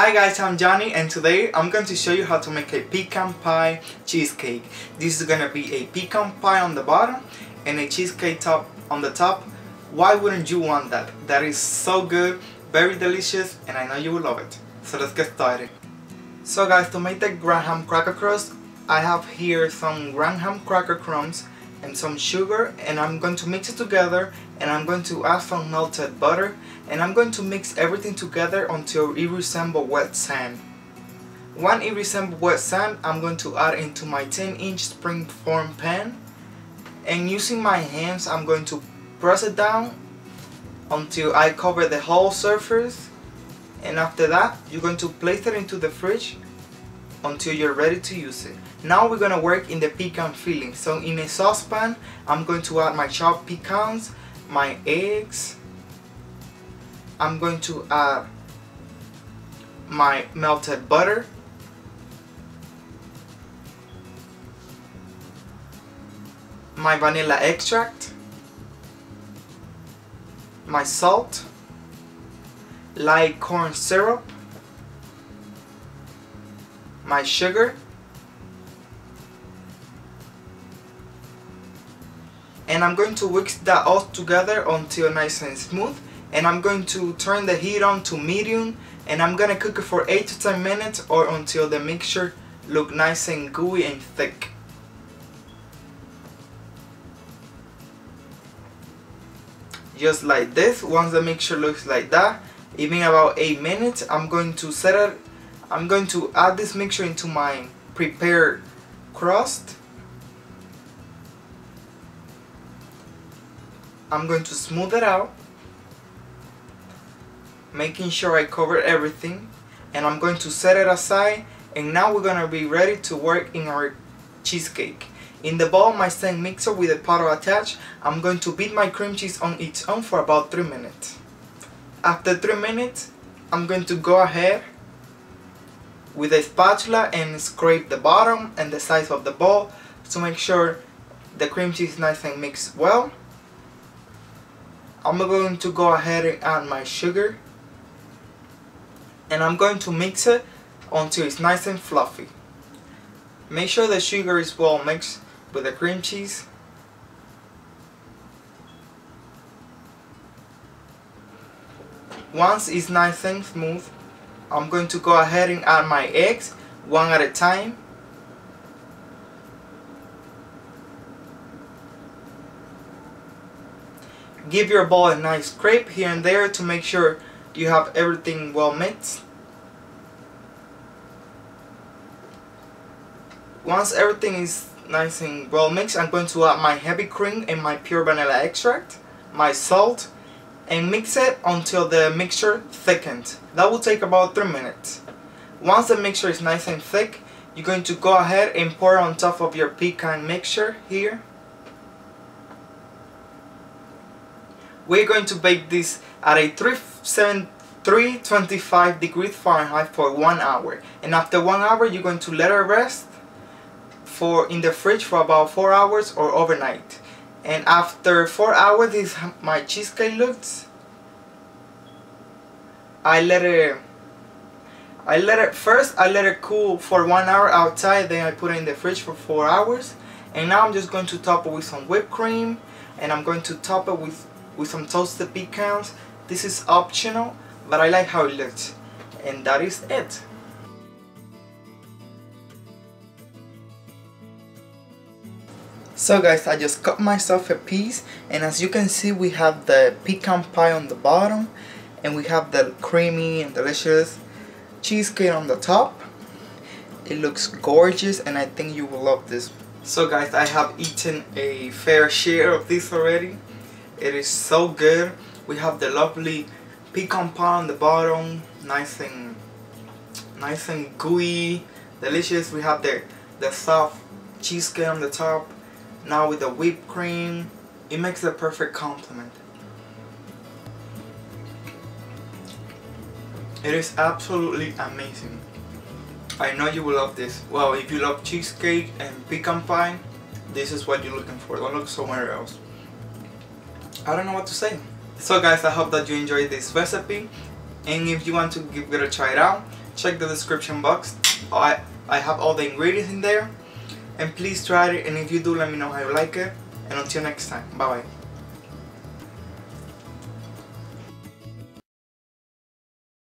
Hi guys, I'm Johnny and today I'm going to show you how to make a pecan pie cheesecake. This is going to be a pecan pie on the bottom and a cheesecake top on the top. Why wouldn't you want that? That is so good, very delicious, and I know you will love it. So let's get started. So guys, to make the graham cracker crust, I have here some graham cracker crumbs and some sugar, and I'm going to mix it together, and I'm going to add some melted butter, and I'm going to mix everything together until it resembles wet sand. When it resembles wet sand, I'm going to add into my 10-inch springform pan, and using my hands I'm going to press it down until I cover the whole surface, and after that you're going to place it into the fridge until you're ready to use it. Now we're going to work in the pecan filling. So in a saucepan, I'm going to add my chopped pecans, my eggs, I'm going to add my melted butter, my vanilla extract, my salt, light corn syrup, my sugar, and I'm going to mix that all together until nice and smooth, and I'm going to turn the heat on to medium, and I'm going to cook it for 8 to 10 minutes or until the mixture looks nice and gooey and thick. Just like this. Once the mixture looks like that, even about 8 minutes, I'm going to add this mixture into my prepared crust. I'm going to smooth it out, making sure I cover everything, and I'm going to set it aside, and now we're going to be ready to work in our cheesecake. In the bowl of my stand mixer with a paddle attached, I'm going to beat my cream cheese on its own for about 3 minutes. After 3 minutes, I'm going to go ahead with a spatula and scrape the bottom and the sides of the bowl to make sure the cream cheese is nice and mixed well. I'm going to go ahead and add my sugar, and I'm going to mix it until it's nice and fluffy. Make sure the sugar is well mixed with the cream cheese. Once it's nice and smooth, I'm going to go ahead and add my eggs one at a time. Give your bowl a nice scrape here and there to make sure you have everything well mixed. Once everything is nice and well mixed, I'm going to add my heavy cream and my pure vanilla extract, my salt, and mix it until the mixture thickens. That will take about 3 minutes. Once the mixture is nice and thick, you're going to go ahead and pour it on top of your pecan mixture here. We're going to bake this at a 325 degrees Fahrenheit for 1 hour. And after 1 hour, you're going to let it rest in the fridge for about 4 hours or overnight. And after 4 hours, this is how my cheesecake looks. I let it cool for 1 hour outside, then I put it in the fridge for 4 hours. And now I'm just going to top it with some whipped cream, and I'm going to top it with some toasted pecans. This is optional, but I like how it looks. And that is it. So guys, I just cut myself a piece, and as you can see, we have the pecan pie on the bottom, and we have the creamy and delicious cheesecake on the top. It looks gorgeous, and I think you will love this. So guys, I have eaten a fair share of this already. It is so good. We have the lovely pecan pie on the bottom, nice and gooey, delicious. We have the soft cheesecake on the top. Now with the whipped cream, it makes the perfect complement. It is absolutely amazing. I know you will love this. Well, if you love cheesecake and pecan pie, this is what you're looking for. Don't look somewhere else. I don't know what to say. So guys, I hope that you enjoyed this recipe, and if you want to give it a try out, check the description box. I have all the ingredients in there, and please try it, and if you do, let me know how you like it, and until next time, bye bye.